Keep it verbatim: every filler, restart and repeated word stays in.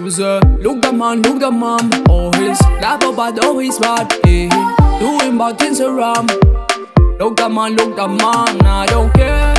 user. Look the man, look the mom. Always lap up at always bad, eh. Doing bad things around. Look the man, look the mom. I don't care.